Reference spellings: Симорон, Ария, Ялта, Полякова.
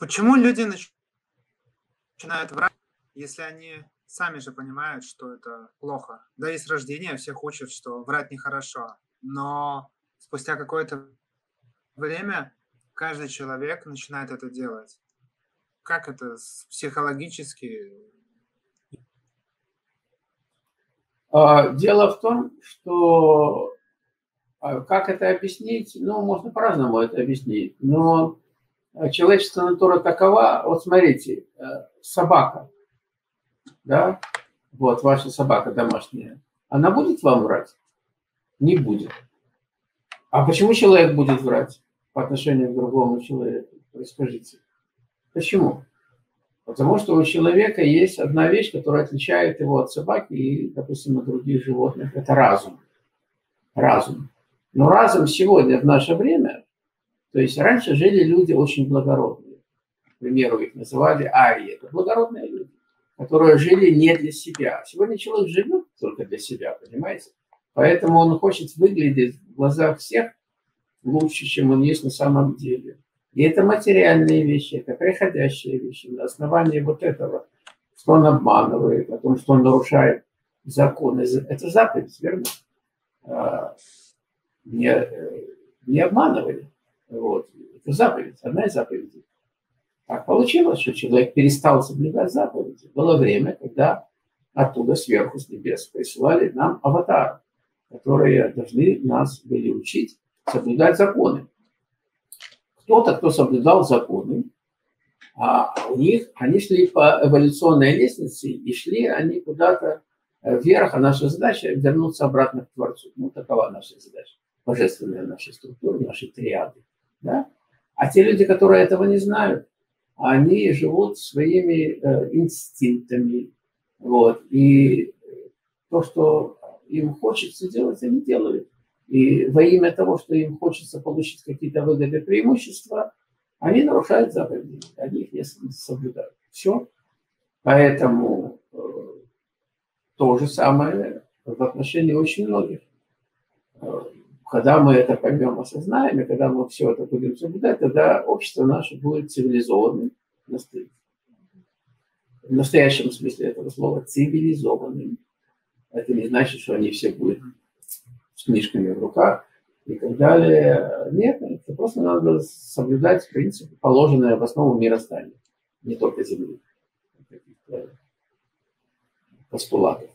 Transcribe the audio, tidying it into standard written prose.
Почему люди начинают врать, если они сами же понимают, что это плохо? Да и с рождения всех учат, что врать нехорошо. Но спустя какое-то время каждый человек начинает это делать. Как это психологически? Дело в том, что как это объяснить? Ну, можно по-разному это объяснить, но человеческая натура такова. Вот смотрите, собака, да, вот ваша собака домашняя, она будет вам врать? Не будет. А почему человек будет врать по отношению к другому человеку? Расскажите. Почему? Потому что у человека есть одна вещь, которая отличает его от собаки и, допустим, от других животных. Это разум. Разум. Но разум сегодня, в наше время, то есть раньше жили люди очень благородные. К примеру, их называли арии. Это благородные люди, которые жили не для себя. Сегодня человек живет только для себя, понимаете? Поэтому он хочет выглядеть в глазах всех лучше, чем он есть на самом деле. И это материальные вещи, это приходящие вещи. На основании вот этого, что он обманывает, о том, что он нарушает законы. Это заповедь, верно? Не обманывали. Вот. Это заповедь, одна из заповедей. Так получилось, что человек перестал соблюдать заповеди. Было время, когда оттуда сверху, с небес, присылали нам аватары, которые должны нас были учить соблюдать законы. Кто-то, кто соблюдал законы, а у них, они шли по эволюционной лестнице, и шли они куда-то вверх, а наша задача – вернуться обратно к Творцу. Ну, такова наша задача, божественная наша структура, наши триады. Да? А те люди, которые этого не знают, они живут своими инстинктами. Вот. И то, что им хочется делать, они делают. И во имя того, что им хочется получить какие-то выгоды, преимущества, они нарушают заповеди, они их не соблюдают. Все. Поэтому то же самое в отношении очень многих. Когда мы это поймем, осознаем, и когда мы все это будем соблюдать, тогда общество наше будет цивилизованным, в настоящем смысле этого слова, цивилизованным. Это не значит, что они все будут с книжками в руках и так далее. Нет, это просто надо соблюдать принципы, положенные в основу мироздания, не только Земли, каких-то постулатов.